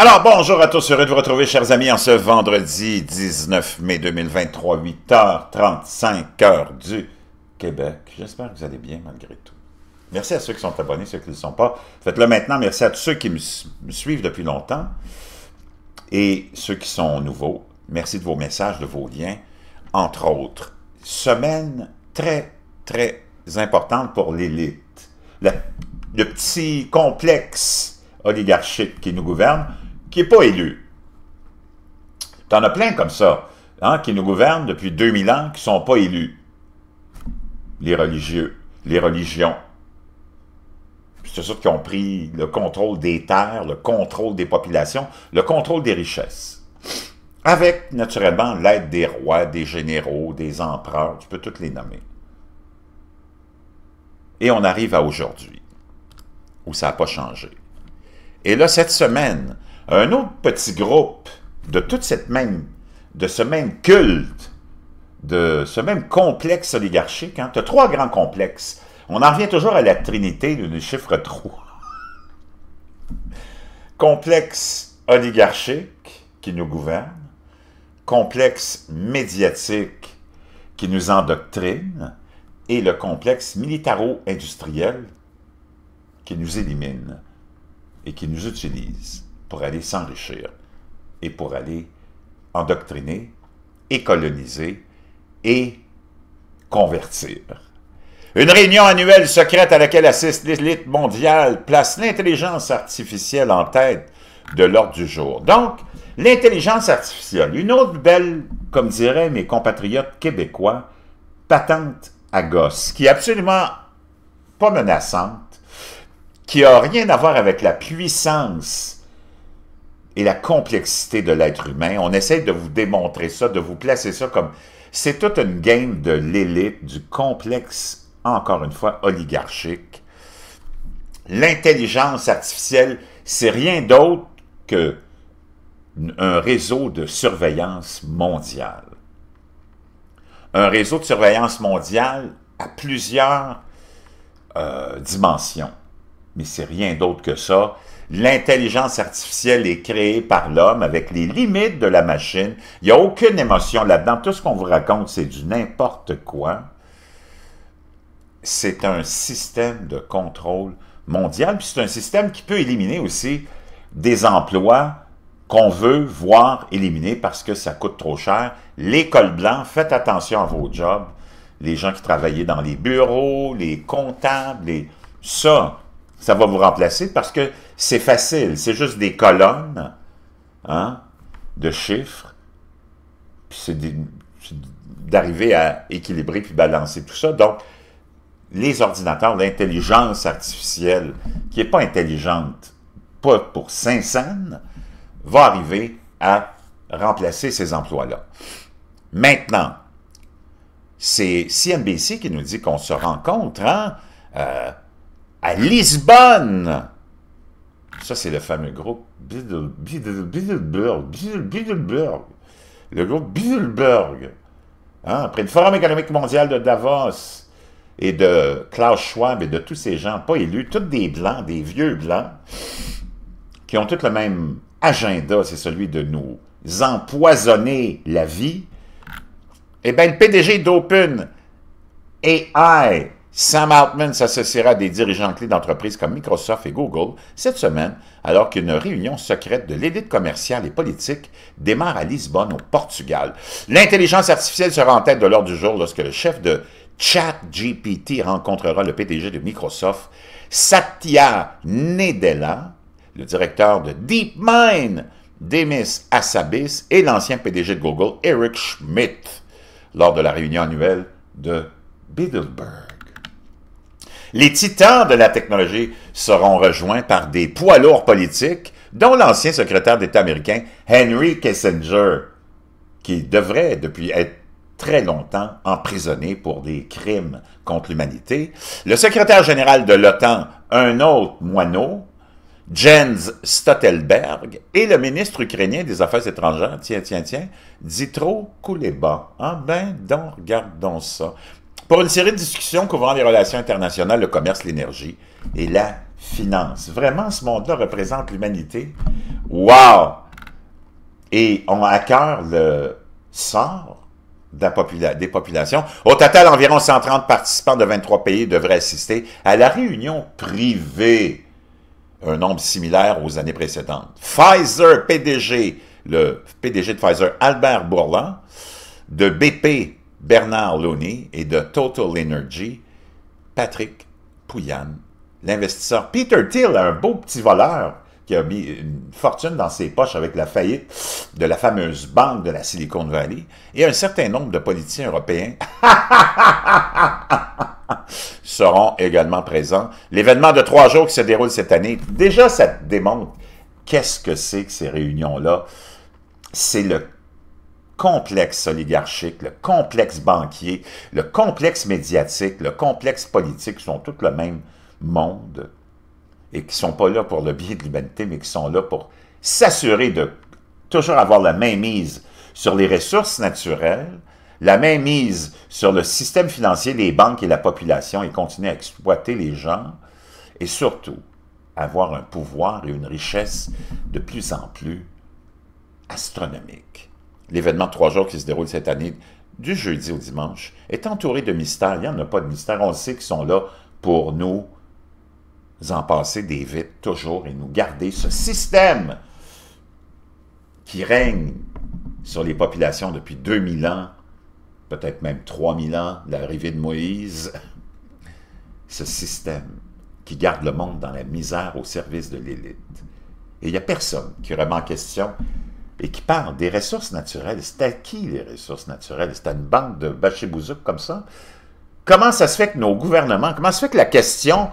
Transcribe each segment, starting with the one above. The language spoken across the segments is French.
Alors, bonjour à tous, heureux de vous retrouver, chers amis, en ce vendredi 19 mai 2023, 8h35, heure du Québec. J'espère que vous allez bien, malgré tout. Merci à ceux qui sont abonnés, ceux qui ne le sont pas. Faites-le maintenant. Merci à tous ceux qui me suivent depuis longtemps et ceux qui sont nouveaux. Merci de vos messages, de vos liens, entre autres. Semaine très, très importante pour l'élite. Le petit complexe oligarchique qui nous gouverne, qui n'est pas élu. T'en as plein comme ça, hein, qui nous gouvernent depuis 2000 ans, qui ne sont pas élus. Les religieux, les religions. C'est ceux qui ont pris le contrôle des terres, le contrôle des populations, le contrôle des richesses. Avec, naturellement, l'aide des rois, des généraux, des empereurs, tu peux toutes les nommer. Et on arrive à aujourd'hui, où ça n'a pas changé. Et là, cette semaine, un autre petit groupe de toute cette même, de ce même culte, de ce même complexe oligarchique, hein, tu as trois grands complexes. On en revient toujours à la trinité, le chiffre 3. Complexe oligarchique qui nous gouverne, complexe médiatique qui nous endoctrine, et le complexe militaro-industriel qui nous élimine et qui nous utilise pour aller s'enrichir et pour aller endoctriner et coloniser et convertir. Une réunion annuelle secrète à laquelle assiste l'élite mondiale place l'intelligence artificielle en tête de l'ordre du jour. Donc, l'intelligence artificielle, une autre belle, comme diraient mes compatriotes québécois, patente à gosse, qui est absolument pas menaçante, qui n'a rien à voir avec la puissance et la complexité de l'être humain. On essaie de vous démontrer ça, de vous placer ça comme... C'est toute une game de l'élite, du complexe, encore une fois, oligarchique. L'intelligence artificielle, c'est rien d'autre qu'un réseau de surveillance mondiale. Un réseau de surveillance mondiale à plusieurs dimensions. Mais c'est rien d'autre que ça. L'intelligence artificielle est créée par l'homme avec les limites de la machine. Il n'y a aucune émotion là-dedans. Tout ce qu'on vous raconte, c'est du n'importe quoi. C'est un système de contrôle mondial, puis c'est un système qui peut éliminer aussi des emplois qu'on veut voir éliminés parce que ça coûte trop cher. Les cols blancs, faites attention à vos jobs, les gens qui travaillaient dans les bureaux, les comptables, ça va vous remplacer parce que c'est facile, c'est juste des colonnes, hein, de chiffres, puis c'est d'arriver à équilibrer puis balancer tout ça. Donc, les ordinateurs, l'intelligence artificielle, qui n'est pas intelligente, pas pour Saint-Saëns, va arriver à remplacer ces emplois-là. Maintenant, c'est CNBC qui nous dit qu'on se rencontre, hein, à Lisbonne. Ça, c'est le fameux groupe Bilderberg. Le groupe Bilderberg. Hein, après le Forum économique mondial de Davos, et de Klaus Schwab et de tous ces gens pas élus, tous des blancs, des vieux blancs, qui ont tous le même agenda, c'est celui de nous empoisonner la vie. Eh bien, le PDG d'Open AI, Sam Altman, s'associera à des dirigeants clés d'entreprises comme Microsoft et Google cette semaine, alors qu'une réunion secrète de l'élite commerciale et politique démarre à Lisbonne, au Portugal. L'intelligence artificielle sera en tête de l'ordre du jour lorsque le chef de ChatGPT rencontrera le PDG de Microsoft, Satya Nadella, le directeur de DeepMind, Demis Hassabis, et l'ancien PDG de Google, Eric Schmidt, lors de la réunion annuelle de Bilderberg. Les titans de la technologie seront rejoints par des poids lourds politiques, dont l'ancien secrétaire d'État américain Henry Kissinger, qui devrait depuis être très longtemps emprisonné pour des crimes contre l'humanité. Le secrétaire général de l'OTAN, un autre moineau, Jens Stotelberg, et le ministre ukrainien des Affaires étrangères, tiens, Dmytro Kuleba. Ah ben, donc, regardons ça. Pour une série de discussions couvrant les relations internationales, le commerce, l'énergie et la finance. Vraiment, ce monde-là représente l'humanité Wow! Et on a à cœur le sort de la des populations. Au total, environ 130 participants de 23 pays devraient assister à la réunion privée, un nombre similaire aux années précédentes. Pfizer, le PDG de Pfizer, Albert Bourla, de BP, Bernard Loney, et de Total Energy, Patrick Pouillan, l'investisseur. Peter Thiel, un beau petit voleur qui a mis une fortune dans ses poches avec la faillite de la fameuse banque de la Silicon Valley, et un certain nombre de politiciens européens seront également présents. L'événement de 3 jours qui se déroule cette année, déjà ça démontre qu'est-ce que c'est que ces réunions-là. C'est le complexe oligarchique, le complexe banquier, le complexe médiatique, le complexe politique, qui sont tous le même monde et qui ne sont pas là pour le bien de l'humanité, mais qui sont là pour s'assurer de toujours avoir la mainmise sur les ressources naturelles, la mainmise sur le système financier, les banques et la population, et continuer à exploiter les gens, et surtout avoir un pouvoir et une richesse de plus en plus astronomique. L'événement de 3 jours qui se déroule cette année, du jeudi au dimanche, est entouré de mystères. Il n'y en a pas de mystères. On sait qu'ils sont là pour nous en passer des vites toujours et nous garder ce système qui règne sur les populations depuis 2000 ans, peut-être même 3000 ans, l'arrivée de Moïse. Ce système qui garde le monde dans la misère au service de l'élite. Et il n'y a personne qui remet en question et qui parle des ressources naturelles. C'est à qui les ressources naturelles? C'est à une banque de bachibouzouk comme ça? Comment ça se fait que nos gouvernements, comment ça se fait que la question,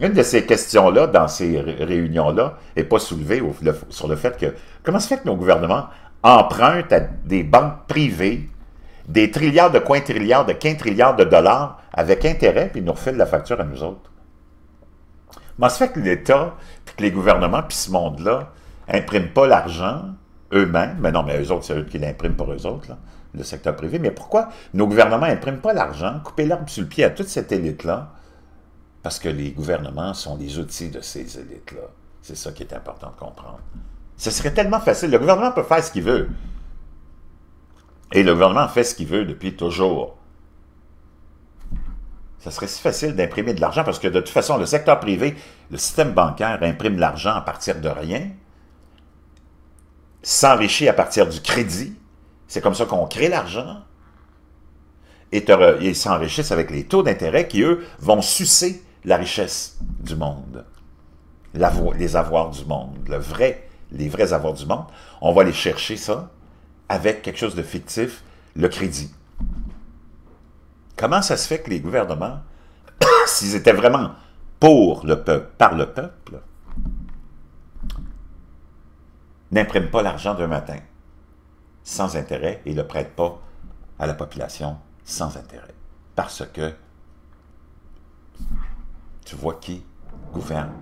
une de ces questions-là, dans ces réunions-là, n'est pas soulevée sur le fait que, comment ça se fait que nos gouvernements empruntent à des banques privées des trilliards de quintrilliards de quintrilliards de dollars avec intérêt, puis ils nous refilent la facture à nous autres? Comment ça se fait que l'État, puis que les gouvernements, puis ce monde-là, n'impriment pas l'argent eux-mêmes, mais non, mais eux autres, c'est eux qui l'impriment pour eux autres, là, le secteur privé, mais pourquoi nos gouvernements n'impriment pas l'argent, couper l'arbre sur le pied à toute cette élite-là? Parce que les gouvernements sont les outils de ces élites-là. C'est ça qui est important de comprendre. Ce serait tellement facile. Le gouvernement peut faire ce qu'il veut. Et le gouvernement fait ce qu'il veut depuis toujours. Ça serait si facile d'imprimer de l'argent, parce que de toute façon, le secteur privé, le système bancaire imprime l'argent à partir de rien, s'enrichit à partir du crédit. C'est comme ça qu'on crée l'argent. Et ils s'enrichissent avec les taux d'intérêt qui, eux, vont sucer la richesse du monde. Les avoirs du monde, les vrais avoirs du monde. On va les chercher, ça, avec quelque chose de fictif, le crédit. Comment ça se fait que les gouvernements, s'ils étaient vraiment pour le peuple, par le peuple, n'impriment pas l'argent d'un matin sans intérêt et ne le prêtent pas à la population sans intérêt? Parce que tu vois qui gouverne.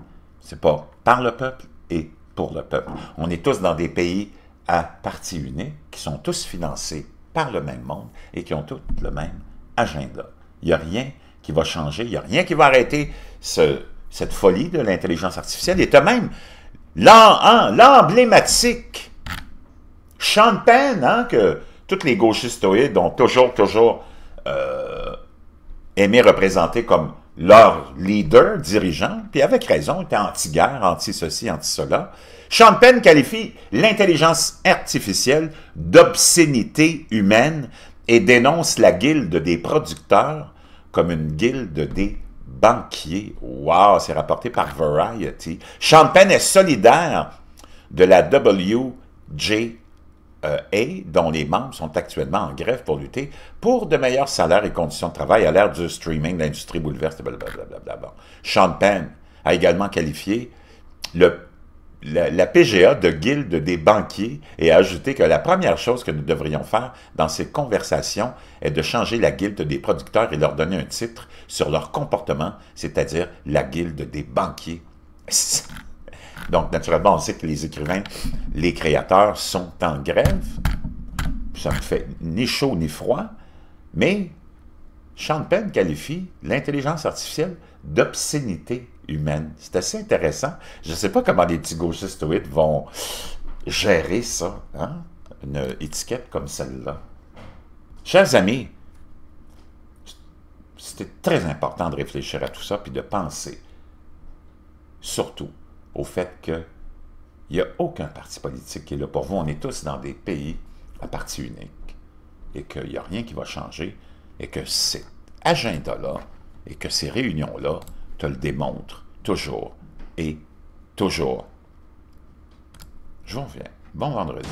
C'est pas par le peuple et pour le peuple. On est tous dans des pays à parti unique qui sont tous financés par le même monde et qui ont tous le même agenda. Il n'y a rien qui va changer, il n'y a rien qui va arrêter cette folie de l'intelligence artificielle. Et t'as même l'emblématique Sean Penn, hein, que tous les gauchistoïdes ont toujours aimé représenter comme leur leader, dirigeant, puis avec raison, était anti-guerre, anti-ceci, anti-cela. Sean Penn qualifie l'intelligence artificielle d'obscénité humaine et dénonce la guilde des producteurs comme une guilde des banquiers. Wow, c'est rapporté par Variety. Sean Penn est solidaire de la WGA, dont les membres sont actuellement en grève pour lutter pour de meilleurs salaires et conditions de travail à l'ère du streaming, l'industrie bouleversée, blablabla. Sean Penn a également qualifié la PGA de guilde des banquiers et a ajouté que la première chose que nous devrions faire dans ces conversations est de changer la guilde des producteurs et leur donner un titre sur leur comportement, c'est-à-dire la guilde des banquiers. Donc, naturellement, on sait que les écrivains, les créateurs sont en grève. Ça ne fait ni chaud ni froid. Mais Sean Penn qualifie l'intelligence artificielle d'obscénité humaine. C'est assez intéressant. Je ne sais pas comment les petits gauchistoïdes vont gérer ça, hein? Une étiquette comme celle-là. Chers amis, c'était très important de réfléchir à tout ça, puis de penser, surtout, au fait qu'il n'y a aucun parti politique qui est là pour vous. On est tous dans des pays à parti unique, et qu'il n'y a rien qui va changer, et que cet agenda-là, et que ces réunions-là te le démontrent toujours et toujours. Je vous reviens. Bon vendredi.